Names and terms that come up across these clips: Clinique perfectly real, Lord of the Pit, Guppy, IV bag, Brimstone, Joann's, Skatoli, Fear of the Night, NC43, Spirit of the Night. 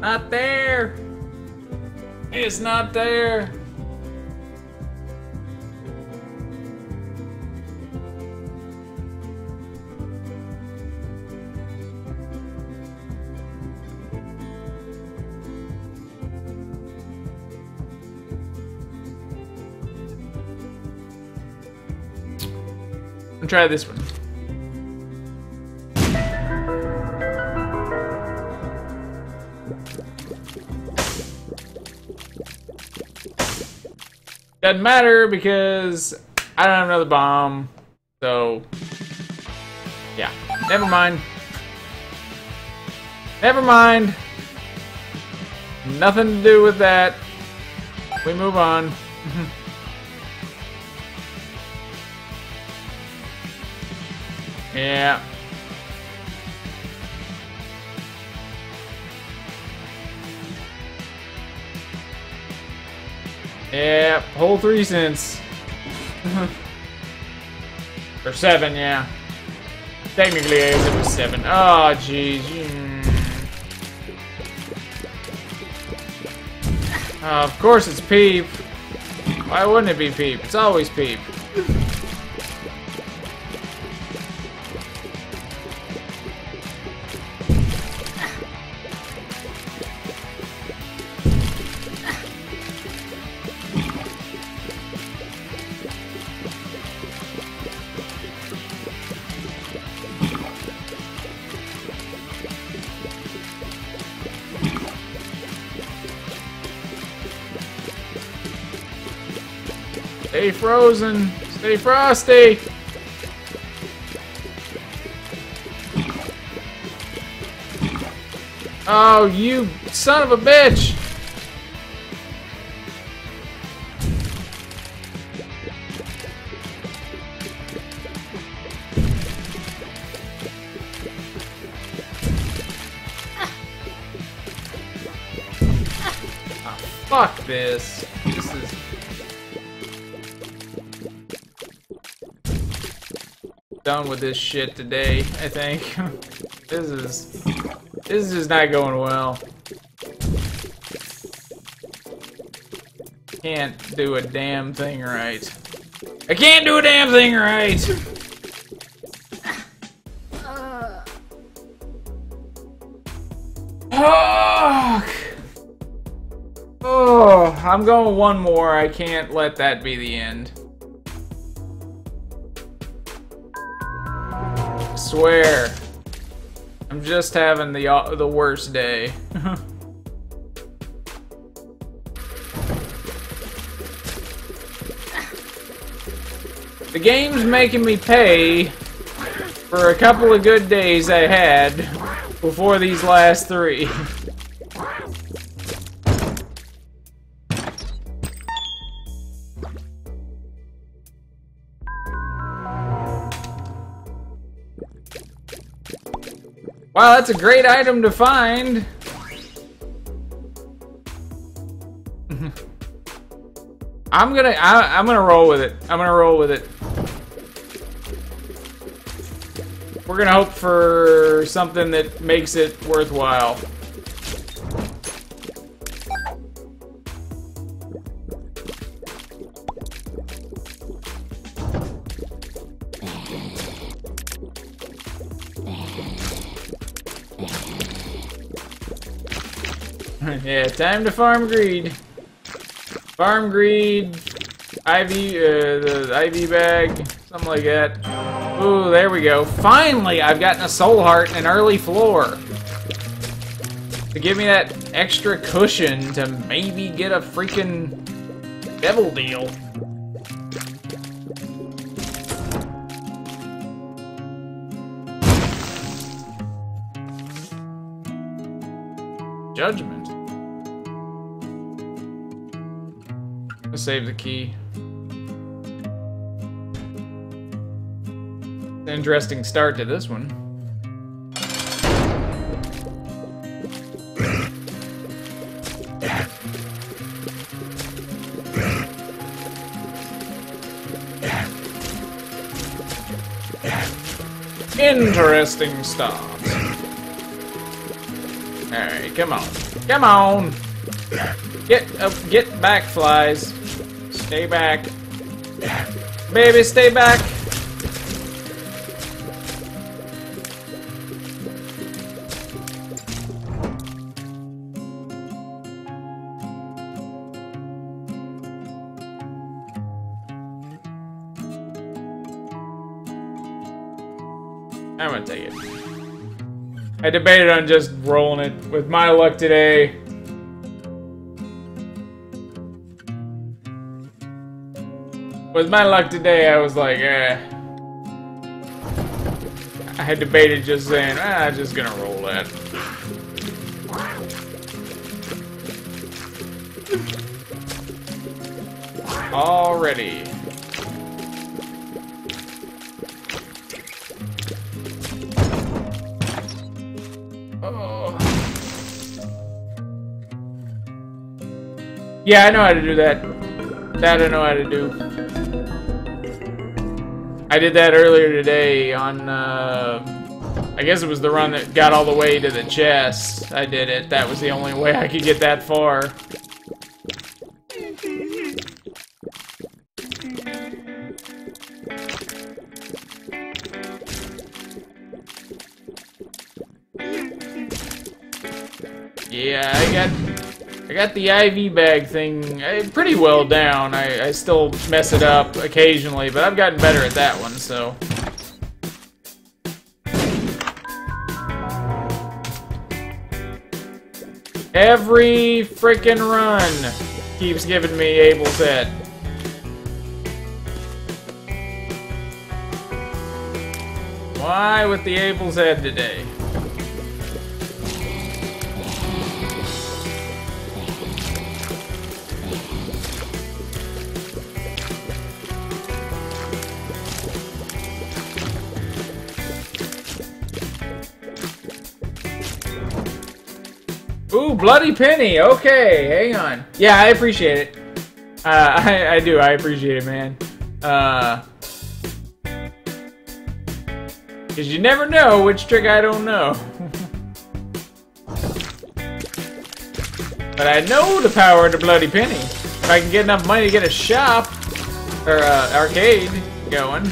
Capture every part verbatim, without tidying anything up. Not there! It's not there! I'll try this one. Doesn't matter because I don't have another bomb, so yeah, never mind. Never mind. Nothing to do with that. We move on. Yeah. Yeah, whole three cents. Or seven, yeah. Technically, it was seven. Oh, jeez. Mm. Uh, of course it's Peep. Why wouldn't it be Peep? It's always Peep. Stay frozen. Stay frosty. Oh, you son of a bitch. Oh, fuck this. This is... done with this shit today, I think. This is this is not going well. Can't do a damn thing right. I can't do a damn thing right. Oh, oh, I'm going one more. I can't let that be the end. Swear, I'm just having the uh, the worst day. The game's making me pay for a couple of good days I had before these last three. Wow, that's a great item to find! I'm gonna- I, I'm gonna roll with it. I'm gonna roll with it. We're gonna hope for something that makes it worthwhile. Yeah, time to farm greed. Farm greed, I V, uh, the I V bag, something like that. Ooh, there we go. Finally, I've gotten a soul heart and an early floor. To give me that extra cushion to maybe get a freaking devil deal. Judgment. Save the key. Interesting start to this one. Interesting start. Alright, come on. Come on! Get up, get back, flies. Stay back. Baby, stay back! I'm gonna take it. I debated on just rolling it. With my luck today... With my luck today, I was like, eh. I had debated just saying, ah, I'm just gonna roll that. Already. Yeah, I know how to do that. That I know how to do. I did that earlier today on, uh... I guess it was the run that got all the way to the chest. I did it. That was the only way I could get that far. Yeah, I got... I got the I V bag thing uh, pretty well down. I, I still mess it up occasionally, but I've gotten better at that one, so... Every frickin' run keeps giving me Abel's head. Why with the Abel's head today? Ooh, bloody penny! Okay, hang on. Yeah, I appreciate it. Uh, I, I do, I appreciate it, man. Uh... Because you never know which trick I don't know. But I know the power of the bloody penny. If I can get enough money to get a shop, or uh, arcade going.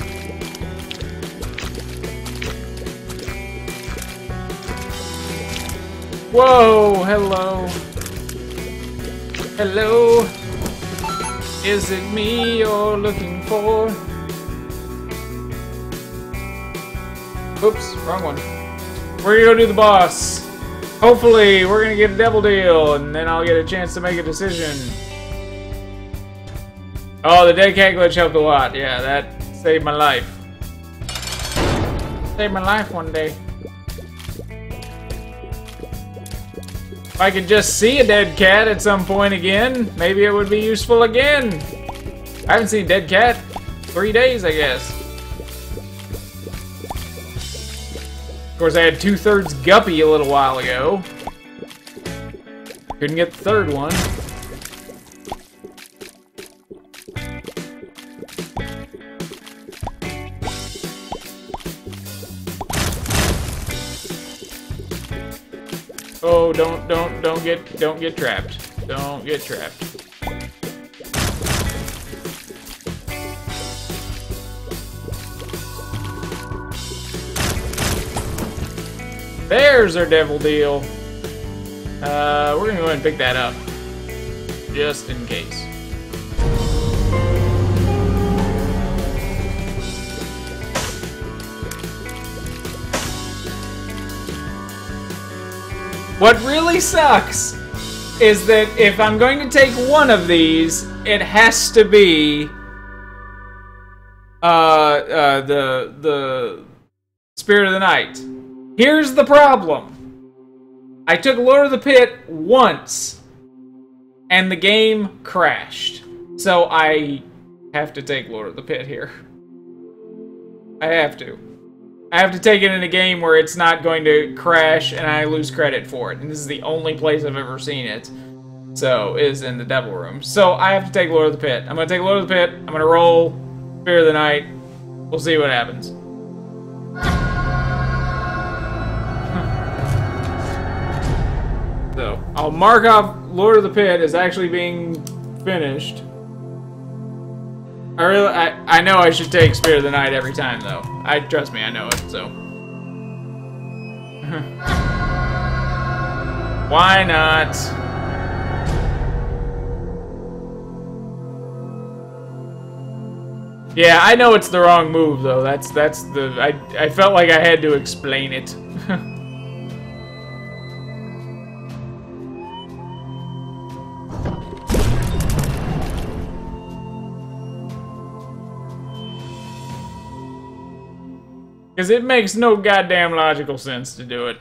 Whoa, hello. Hello. Is it me you're looking for? Oops, wrong one. We're gonna go do the boss. Hopefully, we're gonna get a double deal, and then I'll get a chance to make a decision. Oh, the dead cat glitch helped a lot. Yeah, that saved my life. Saved my life one day. If I could just see a dead cat at some point again, maybe it would be useful again. I haven't seen a dead cat in three days, I guess. Of course, I had two-thirds Guppy a little while ago. Couldn't get the third one. Oh, don't, don't, don't get, don't get trapped. Don't get trapped. There's our devil deal. Uh, we're gonna go ahead and pick that up. Just in case. What really sucks is that if I'm going to take one of these, it has to be uh, uh, the the Spirit of the Night. Here's the problem. I took Lord of the Pit once, and the game crashed. So I have to take Lord of the Pit here. I have to. I have to take it in a game where it's not going to crash and I lose credit for it. And this is the only place I've ever seen it. So, is in the Devil Room. So, I have to take Lord of the Pit. I'm going to take Lord of the Pit. I'm going to roll Fear of the Night. We'll see what happens. I'll mark off Lord of the Pit as actually being finished. I really, I, I know I should take Spirit of the Night every time, though. I trust me, I know it. So, why not? Yeah, I know it's the wrong move, though. That's that's the I I felt like I had to explain it. Because it makes no goddamn logical sense to do it.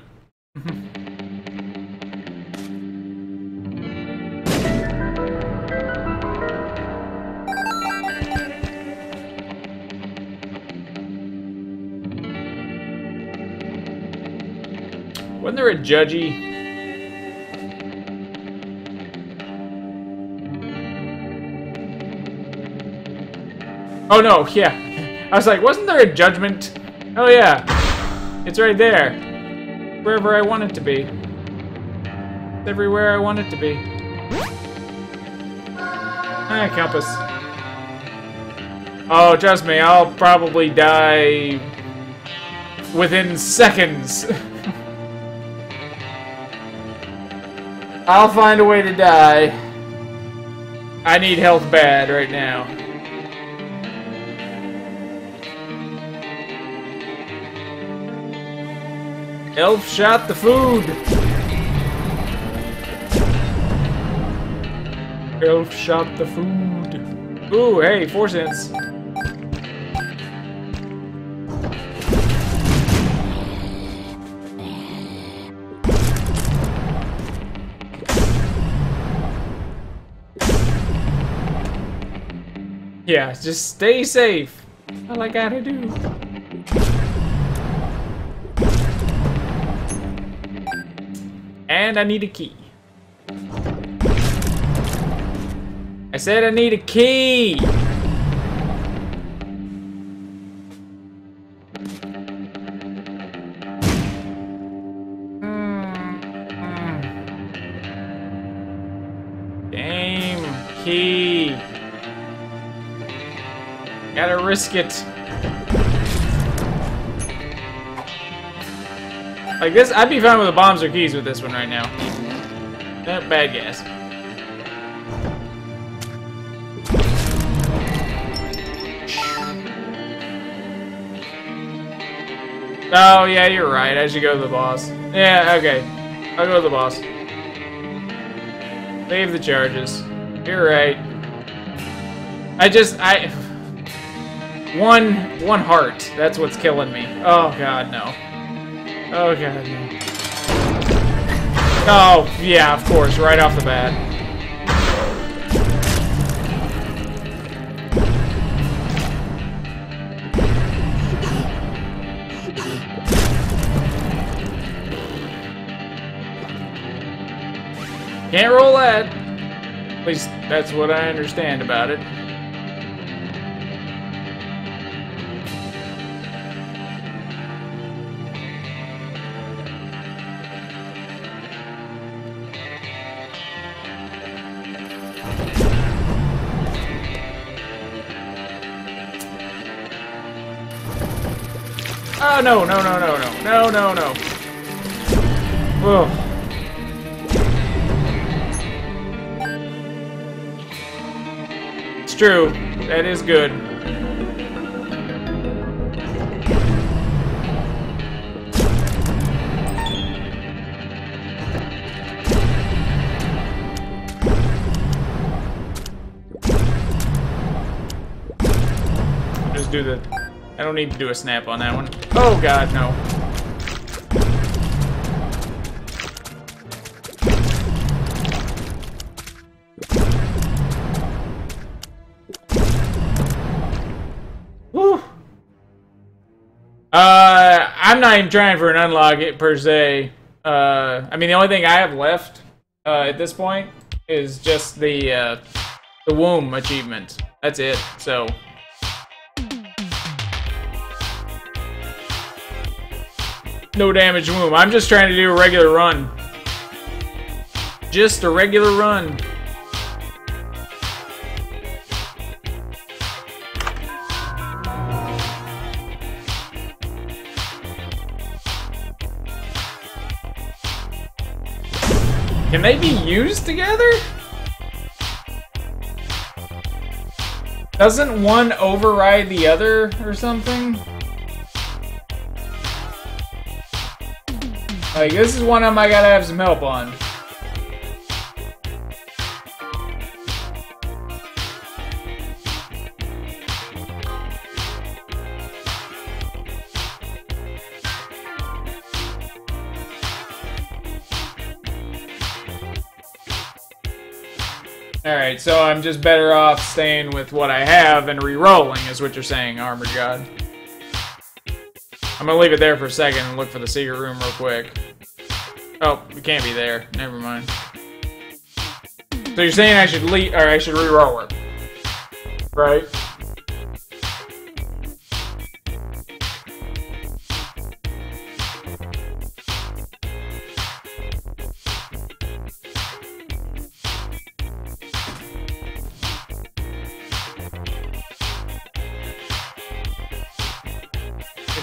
Wasn't there a judgy? Oh no, yeah. I was like, wasn't there a judgment? Oh yeah, it's right there. Wherever I want it to be. It's everywhere I want it to be. Ah, compass. Oh, trust me, I'll probably die within seconds. I'll find a way to die. I need health bad right now. Elf shot the food! Elf shot the food. Ooh, hey, four cents. Yeah, just stay safe. All I gotta do. And I need a key. I said I need a key! Damn key. Gotta risk it. Like this, I'd be fine with the bombs or keys with this one right now. Not bad guess. Oh yeah, you're right. I should go to the boss. Yeah, okay. I'll go to the boss. Leave the charges. You're right. I just I one one heart. That's what's killing me. Oh god, no. Oh god. Oh yeah, of course, right off the bat. Can't roll that. At least that's what I understand about it. Oh, no, no, no, no, no, no, no, no. Whoa. It's true. That is good. Just do the... I don't need to do a snap on that one. Oh god, no. Woo. Uh, I'm not even trying for an unlock it per se. Uh, I mean the only thing I have left uh, at this point is just the uh, the womb achievement. That's it. So. No damage womb. I'm just trying to do a regular run. Just a regular run. Can they be used together? Doesn't one override the other or something? Like, this is one I might gotta have some help on. Alright, so I'm just better off staying with what I have and re-rolling, is what you're saying, Armored God. I'm gonna leave it there for a second and look for the secret room real quick. Oh, we can't be there. Never mind. So you're saying I should leave, or I should re-roll it. Right?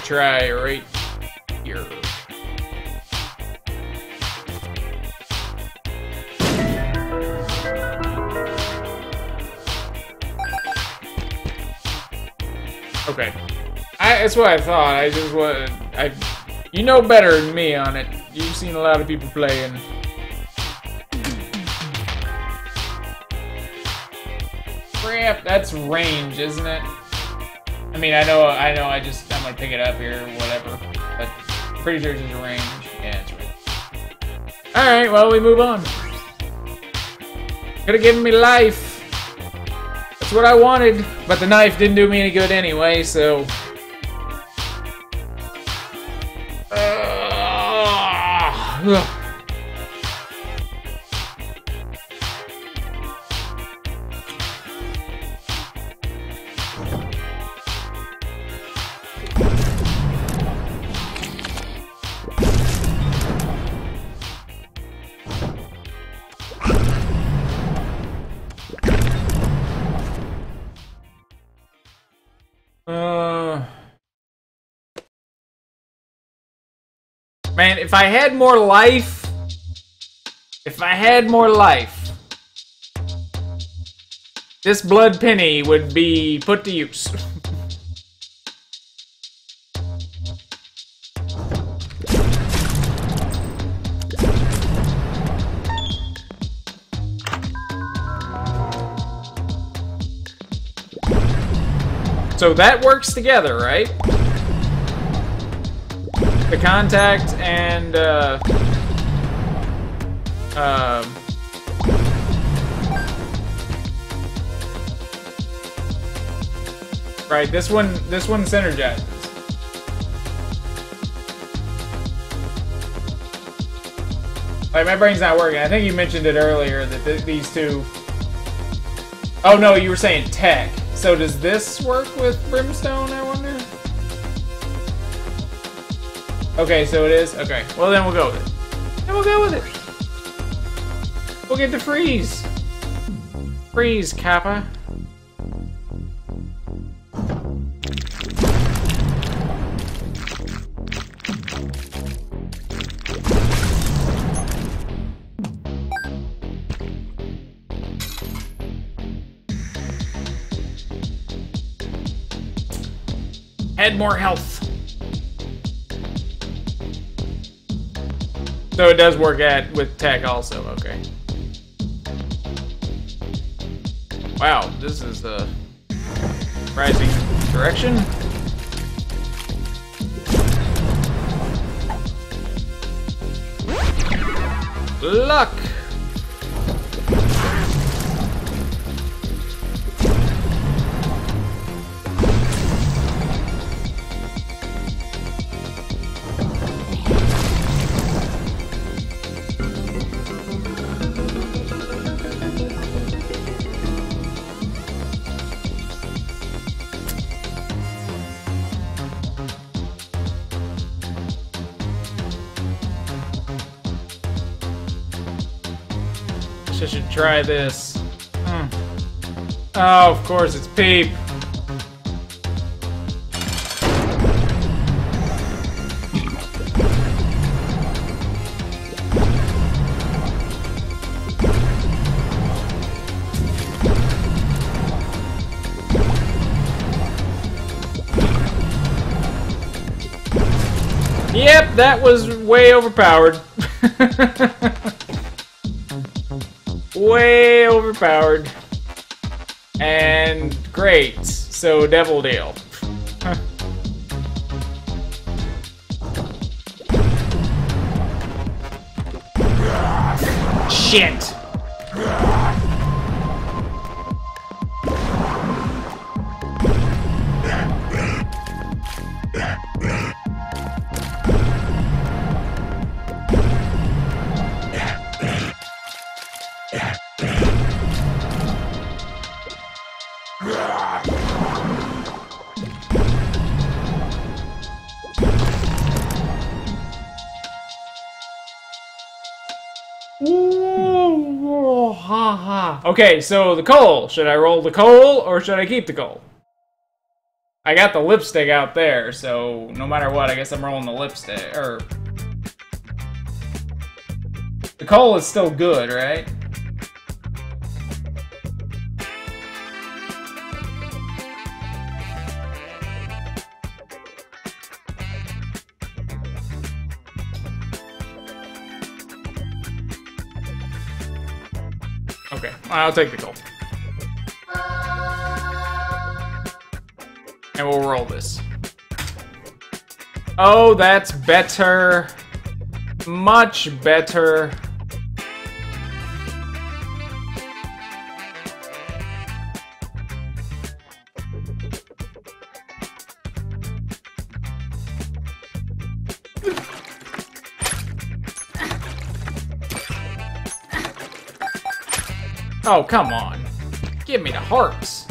Try right here. Okay, I, that's what I thought. I just what I, you know better than me on it. You've seen a lot of people playing. Crap, that's range, isn't it? I mean, I know, I know, I just, I'm gonna pick it up here, or whatever, but I'm pretty sure it's just range. Yeah, it's right. Alright, well, we move on. Could've given me life. That's what I wanted, but the knife didn't do me any good anyway, so... Uh, ugh. Man, if I had more life, if I had more life, this blood penny would be put to use. So that works together, right? The contact and uh, um, right. This one, this one synergizes. Like my brain's not working. I think you mentioned it earlier that th these two. Oh no, you were saying tech. So does this work with Brimstone? I wonder. Okay, so it is? Okay. Well, then we'll go with it. Then we'll go with it. We'll get to freeze. Freeze, Kappa. Add more health. So it does work at with tech also, okay. Wow, this is the rising direction. Luck! I should try this. Mm. Oh, of course, it's Peep. Yep, that was way overpowered. Way overpowered. And great. So, Devil Dale. Shit. Okay, so the coal. Should I roll the coal, or should I keep the coal? I got the lipstick out there, so no matter what, I guess I'm rolling the lipstick, or... The coal is still good, right? I'll take the gold. And we'll roll this. Oh, that's better. Much better. Oh, come on. Give me the hearts.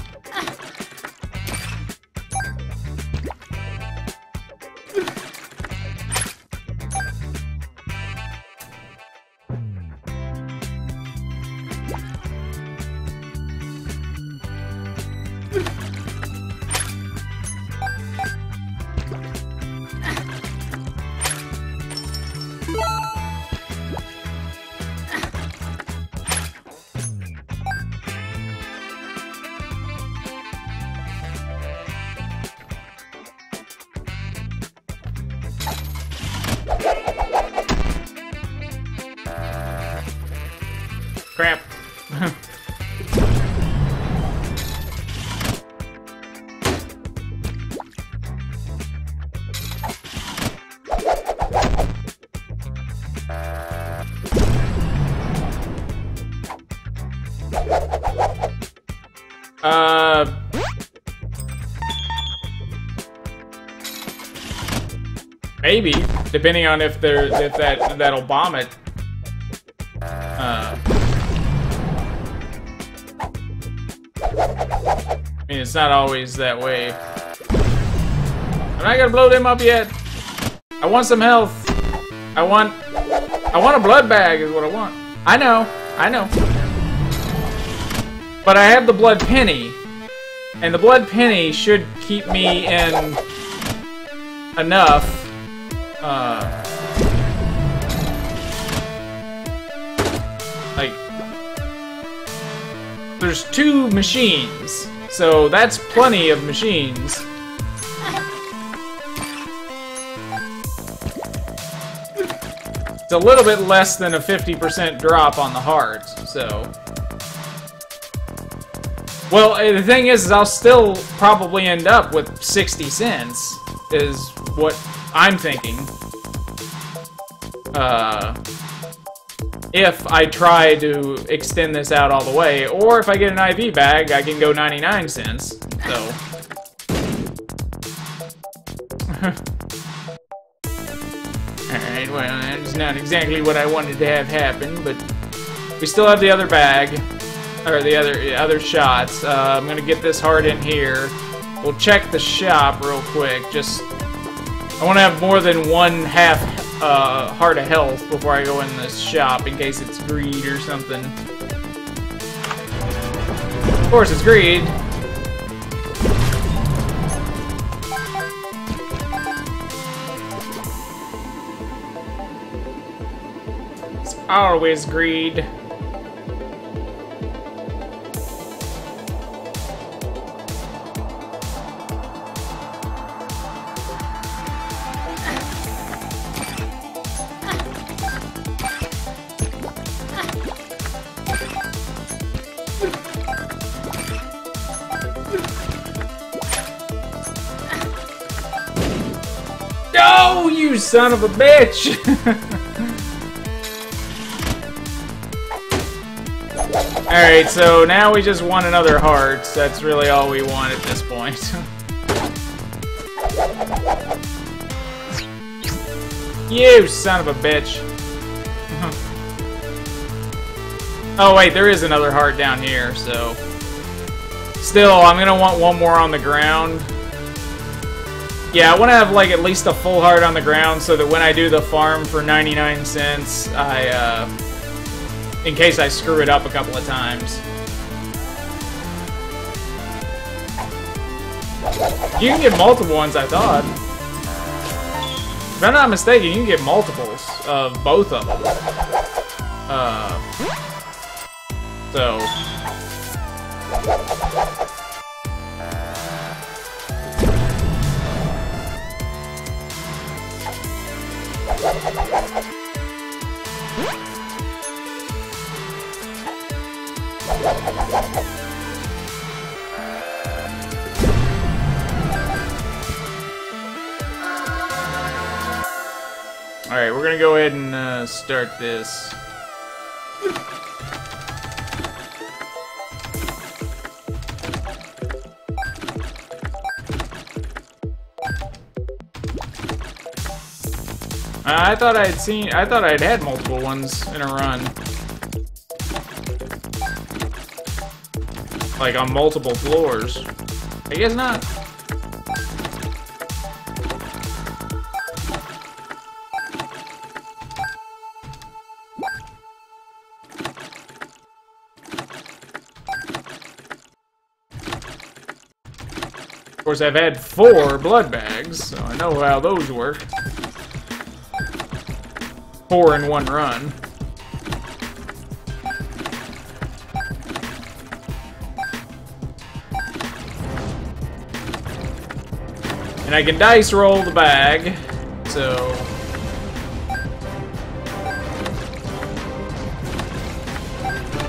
Maybe, depending on if there if that that'll bomb it. Uh, I mean, it's not always that way. I'm not gonna blow them up yet. I want some health. I want I want a blood bag is what I want. I know, I know. But I have the blood penny, and the blood penny should keep me in enough. Uh, like, there's two machines, so that's plenty of machines. It's a little bit less than a fifty percent drop on the heart, so... Well, the thing is, is I'll still probably end up with sixty cents, is what... I'm thinking, uh, if I try to extend this out all the way, or if I get an I V bag, I can go ninety-nine cents, so. Alright, well, that's not exactly what I wanted to have happen, but we still have the other bag, or the other, the other shots. Uh, I'm gonna get this heart in here. We'll check the shop real quick, just... I want to have more than one half uh, heart of health before I go in this shop in case it's greed or something. course, it's greed. It's always greed. Son of a bitch! Alright, so now we just want another heart. That's really all we want at this point. You son of a bitch. Oh wait, there is another heart down here, so... Still, I'm gonna want one more on the ground. Yeah, I want to have like at least a full heart on the ground so that when I do the farm for ninety-nine cents, I, uh, in case I screw it up a couple of times. You can get multiple ones, I thought. If I'm not mistaken, you can get multiples of both of them. Uh, so... Alright, we're gonna go ahead and uh, start this. Uh, I thought I'd seen, I thought I'd had multiple ones in a run. Like on multiple floors. I guess not. Of course, I've had four blood bags, so I know how those work. Four in one run. And I can dice roll the bag, so...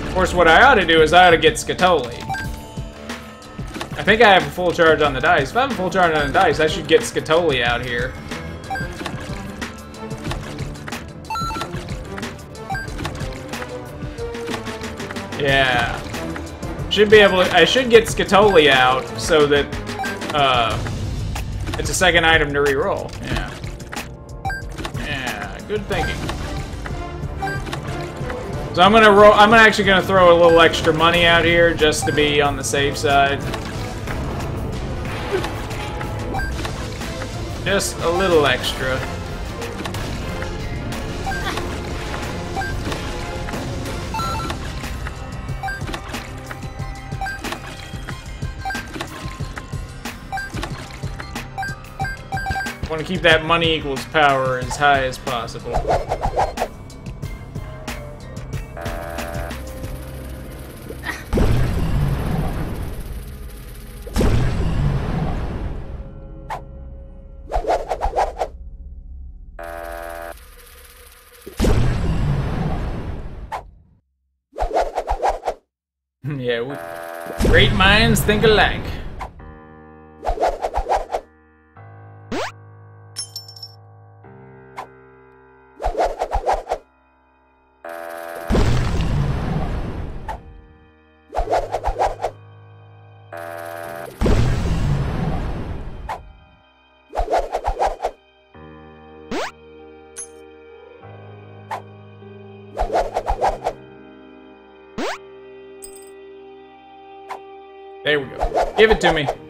Of course, what I ought to do is I ought to get Skatoli. I think I have a full charge on the dice. If I have a full charge on the dice, I should get Skatoli out here. Yeah. Should be able to... I should get Skatoli out so that, uh... it's a second item to reroll. Yeah. Yeah, good thinking. So I'm gonna roll... I'm actually gonna throw a little extra money out here just to be on the safe side. Just a little extra. I want to keep that money equals power as high as possible. Yeah, we, great minds think alike. There we go. Give it to me.